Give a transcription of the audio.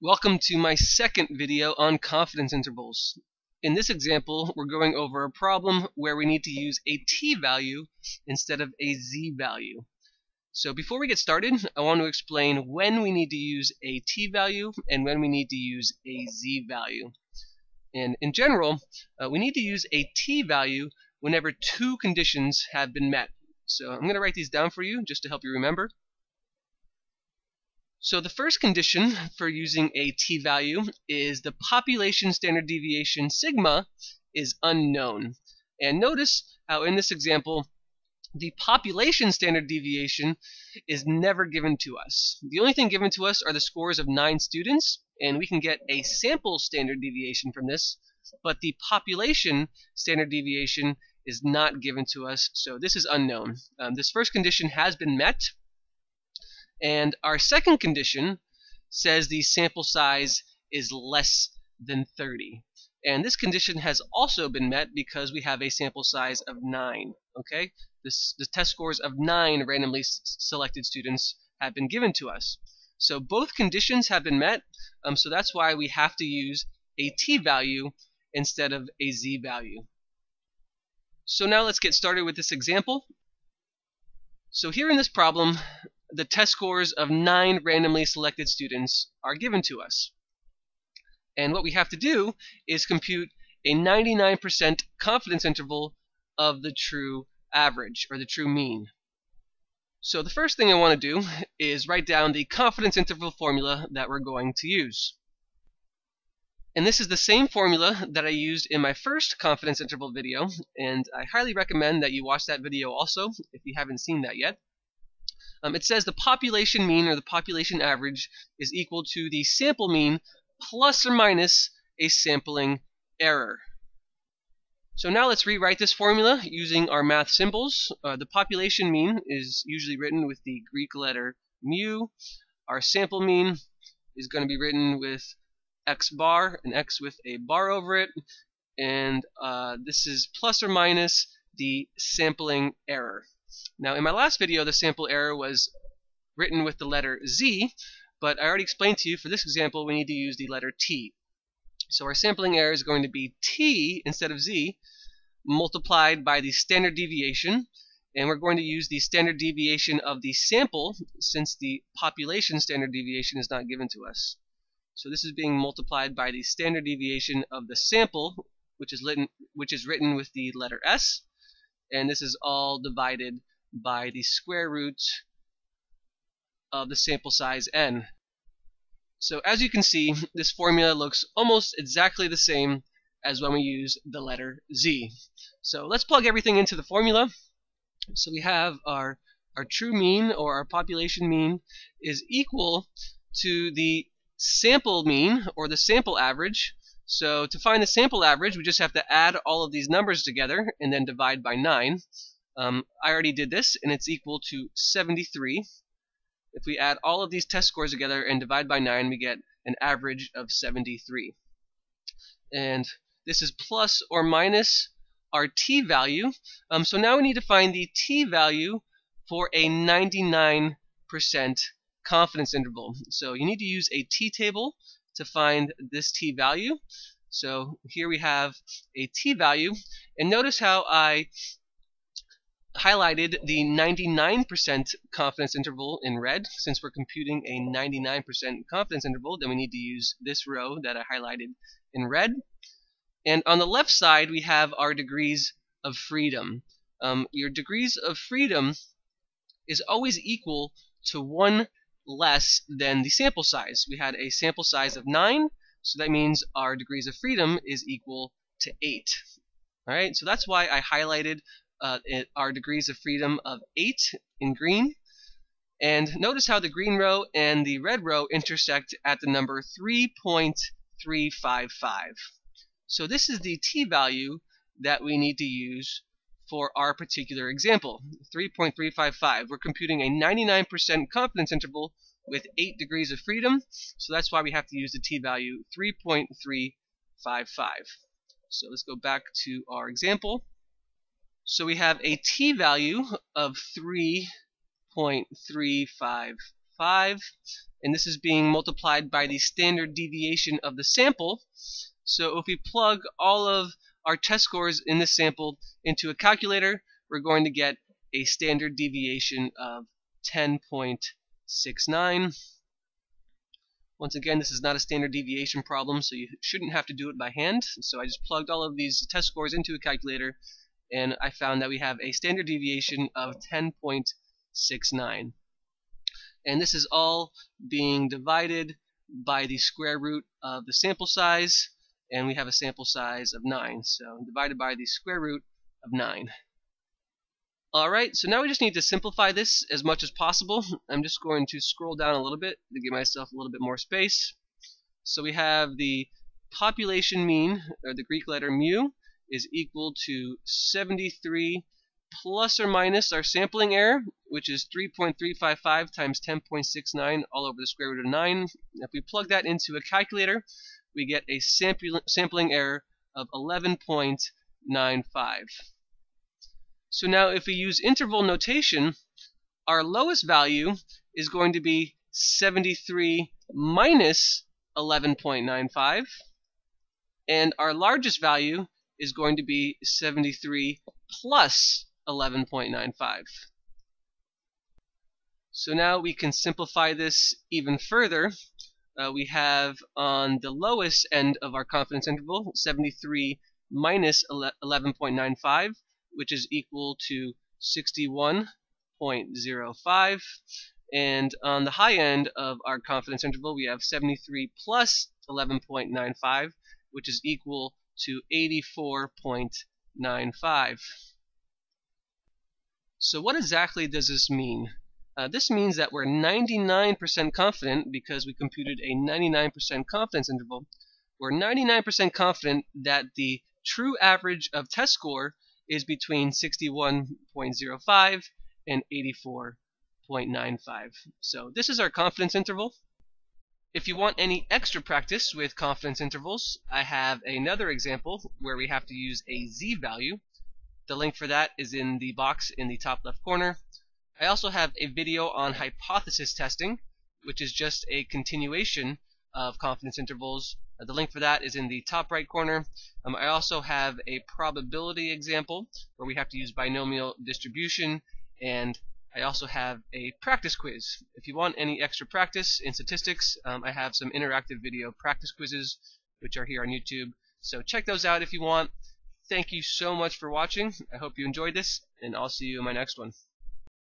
Welcome to my second video on confidence intervals. In this example, we're going over a problem where we need to use a t value instead of a z value. So before we get started, I want to explain when we need to use a t value and when we need to use a z value. And in general, we need to use a t value whenever two conditions have been met. So I'm going to write these down for you just to help you remember. So the first condition for using a t-value is the population standard deviation sigma is unknown. And notice how in this example, the population standard deviation is never given to us. The only thing given to us are the scores of 9 students, and we can get a sample standard deviation from this, but the population standard deviation is not given to us, so this is unknown. This first condition has been met. And our second condition says the sample size is less than 30. And this condition has also been met because we have a sample size of 9. Okay? The test scores of 9 randomly selected students have been given to us. So both conditions have been met, so that's why we have to use a t-value instead of a z-value. So now let's get started with this example. So here in this problem, the test scores of 9 randomly selected students are given to us. And what we have to do is compute a 99% confidence interval of the true average, or the true mean. So the first thing I want to do is write down the confidence interval formula that we're going to use. And this is the same formula that I used in my first confidence interval video, and I highly recommend that you watch that video also if you haven't seen that yet. It says the population mean, or the population average, is equal to the sample mean plus or minus a sampling error. So now let's rewrite this formula using our math symbols. The population mean is usually written with the Greek letter mu. Our sample mean is going to be written with x bar, and x with a bar over it. And this is plus or minus the sampling error. Now, in my last video, the sample error was written with the letter Z, but I already explained to you, for this example, we need to use the letter T. So our sampling error is going to be T instead of Z, multiplied by the standard deviation, and we're going to use the standard deviation of the sample, since the population standard deviation is not given to us. So this is being multiplied by the standard deviation of the sample, which is written with the letter S, and this is all divided by the square root of the sample size n. So as you can see, this formula looks almost exactly the same as when we use the letter Z. So let's plug everything into the formula. So we have our true mean, or our population mean, is equal to the sample mean, or the sample average. So to find the sample average, we just have to add all of these numbers together and then divide by 9. I already did this, and it's equal to 73. If we add all of these test scores together and divide by 9, we get an average of 73. And this is plus or minus our t-value. So now we need to find the t-value for a 99% confidence interval. So you need to use a t-table to find this t-value. So here we have a t-value, and notice how I highlighted the 99% confidence interval in red. Since we're computing a 99% confidence interval, then we need to use this row that I highlighted in red. And on the left side, we have our degrees of freedom. Your degrees of freedom is always equal to 1 less than the sample size. We had a sample size of 9, so that means our degrees of freedom is equal to 8. Alright, so that's why I highlighted our degrees of freedom of 8 in green. And notice how the green row and the red row intersect at the number 3.355. So this is the t-value that we need to use for our particular example, 3.355. We're computing a 99% confidence interval with 8 degrees of freedom, so that's why we have to use the t-value 3.355. So let's go back to our example. So we have a t-value of 3.355, 5, and this is being multiplied by the standard deviation of the sample. So if we plug all of our test scores in this sample into a calculator, we're going to get a standard deviation of 10.69. Once again, this is not a standard deviation problem, so you shouldn't have to do it by hand. So I just plugged all of these test scores into a calculator, and I found that we have a standard deviation of 10.69. And this is all being divided by the square root of the sample size, and we have a sample size of 9. So divided by the square root of 9. Alright, so now we just need to simplify this as much as possible. I'm just going to scroll down a little bit to give myself a little bit more space. So we have the population mean, or the Greek letter mu, is equal to 73 plus or minus our sampling error, which is 3.355 times 10.69 all over the square root of 9. If we plug that into a calculator, we get a sampling error of 11.95. So now if we use interval notation, our lowest value is going to be 73 minus 11.95, and our largest value is going to be 73 plus 11.95. So now we can simplify this even further. We have on the lowest end of our confidence interval 73 minus 11.95, which is equal to 61.05, and on the high end of our confidence interval we have 73 plus 11.95, which is equal to 84.95. So what exactly does this mean? This means that we're 99% confident, because we computed a 99% confidence interval, we're 99% confident that the true average of test score is between 61.05 and 84.95. So this is our confidence interval. If you want any extra practice with confidence intervals, I have another example where we have to use a z-value. The link for that is in the box in the top left corner. I also have a video on hypothesis testing, which is just a continuation of confidence intervals. The link for that is in the top right corner. I also have a probability example where we have to use binomial distribution, and I also have a practice quiz. If you want any extra practice in statistics, I have some interactive video practice quizzes which are here on YouTube. So check those out if you want. Thank you so much for watching. I hope you enjoyed this, and I'll see you in my next one.